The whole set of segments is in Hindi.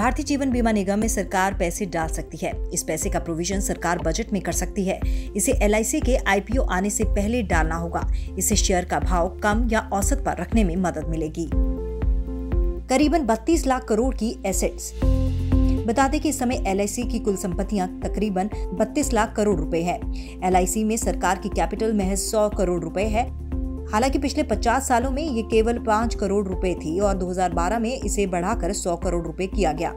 भारतीय जीवन बीमा निगम में सरकार पैसे डाल सकती है। इस पैसे का प्रोविजन सरकार बजट में कर सकती है। इसे LIC के IPO आने से पहले डालना होगा। इससे शेयर का भाव कम या औसत पर रखने में मदद मिलेगी। करीबन 32 लाख करोड़ की एसेट्स। बता दें कि इस समय LIC की कुल संपत्तियां तकरीबन 32 लाख करोड़ रुपए है। LIC में सरकार की कैपिटल महज 100 करोड़ रुपए है। हालांकि पिछले 50 सालों में ये केवल 5 करोड़ रुपए थी और 2012 में इसे बढ़ाकर 100 करोड़ रुपए किया गया।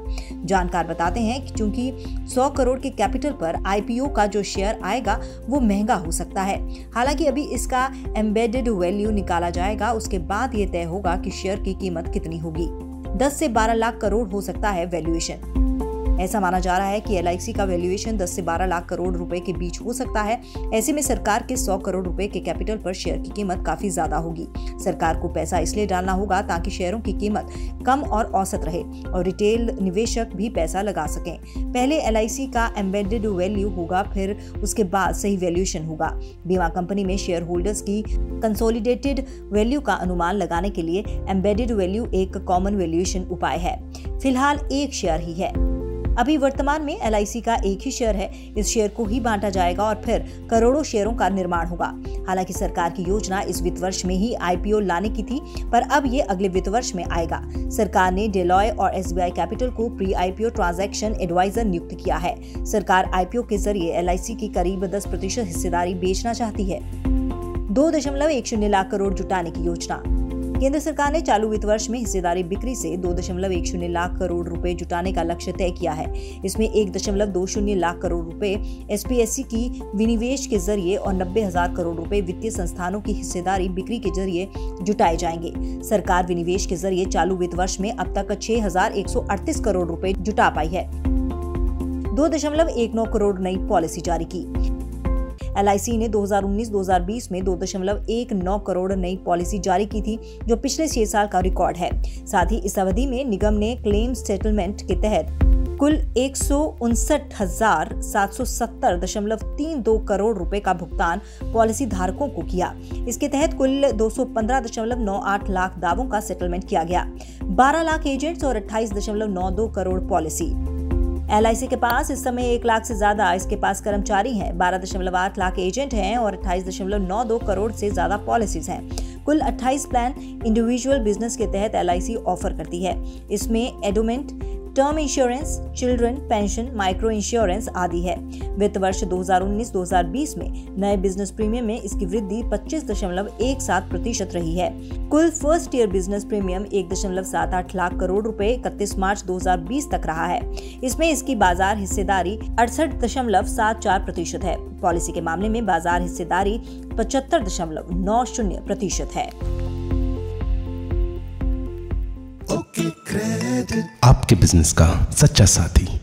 जानकार बताते हैं कि चूंकि 100 करोड़ के कैपिटल पर IPO का जो शेयर आएगा वो महंगा हो सकता है। हालांकि अभी इसका एम्बेडेड वैल्यू निकाला जाएगा, उसके बाद ये तय होगा कि शेयर की कीमत कितनी होगी। 10 से 12 लाख करोड़ हो सकता है वैल्यूएशन। ऐसा माना जा रहा है कि LIC का वैल्यूएशन 10 से 12 लाख करोड़ रुपए के बीच हो सकता है। ऐसे में सरकार के 100 करोड़ रुपए के कैपिटल पर शेयर की कीमत काफी ज्यादा होगी। सरकार को पैसा इसलिए डालना होगा ताकि शेयरों की कीमत कम और औसत रहे और रिटेल निवेशक भी पैसा लगा सकें। पहले LIC का एम्बेडेड वैल्यू होगा, फिर उसके बाद सही वैल्यूएशन होगा। बीमा कंपनी में शेयर होल्डर्स की कंसोलिडेटेड वैल्यू का अनुमान लगाने के लिए एम्बेडेड वैल्यू एक कॉमन वैल्यूएशन उपाय है। फिलहाल एक शेयर ही है। अभी वर्तमान में LIC का एक ही शेयर है। इस शेयर को ही बांटा जाएगा और फिर करोड़ों शेयरों का निर्माण होगा। हालांकि सरकार की योजना इस वित्त वर्ष में ही IPO लाने की थी, पर अब ये अगले वित्त वर्ष में आएगा। सरकार ने डेलॉयट और SBI कैपिटल को pre-IPO ट्रांजैक्शन एडवाइजर नियुक्त किया है। सरकार IPO के जरिए LIC की करीब 10% हिस्सेदारी बेचना चाहती है। 2.10 लाख करोड़ जुटाने की योजना। केंद्र सरकार ने चालू वित्त वर्ष में हिस्सेदारी बिक्री से 2.10 लाख करोड़ रुपए जुटाने का लक्ष्य तय किया है। इसमें 1.20 लाख करोड़ रुपए SPSCS की विनिवेश के जरिए और 90,000 करोड़ रुपए वित्तीय संस्थानों की हिस्सेदारी बिक्री के जरिए जुटाए जाएंगे। सरकार विनिवेश के जरिए चालू वित्त वर्ष में अब तक 6,138 करोड़ रुपए जुटा पाई है। 2.19 करोड़ नई पॉलिसी जारी की। LIC ने 2019-2020 में 2.19 करोड़ नई पॉलिसी जारी की थी, जो पिछले 6 साल का रिकॉर्ड है। साथ ही इस अवधि में निगम ने क्लेम सेटलमेंट के तहत कुल 159,770.32 करोड़ रुपए का भुगतान पॉलिसी धारकों को किया। इसके तहत कुल 215.98 लाख दावों का सेटलमेंट किया गया। 12 लाख एजेंट्स और 28.92 करोड़ पॉलिसी। LIC के पास इस समय 1 लाख से ज्यादा इसके पास कर्मचारी हैं, 12.8 लाख एजेंट हैं और 28.92 करोड़ से ज्यादा पॉलिसीज हैं। कुल 28 प्लान इंडिविजुअल बिजनेस के तहत LIC ऑफर करती है। इसमें endowment, term insurance, children pension, micro insurance आदि है। वित्त वर्ष 2019-2020 में नए बिजनेस प्रीमियम में इसकी वृद्धि 25.17% रही है। कुल first year business premium 1.78 lakh crore रुपए 31 मार्च 2020 तक रहा है। इसमें इसकी बाजार हिस्सेदारी 68.74% है। पॉलिसी के मामले में बाजार हिस्सेदारी 75.90% है। आपके बिजनेस का सच्चा साथी।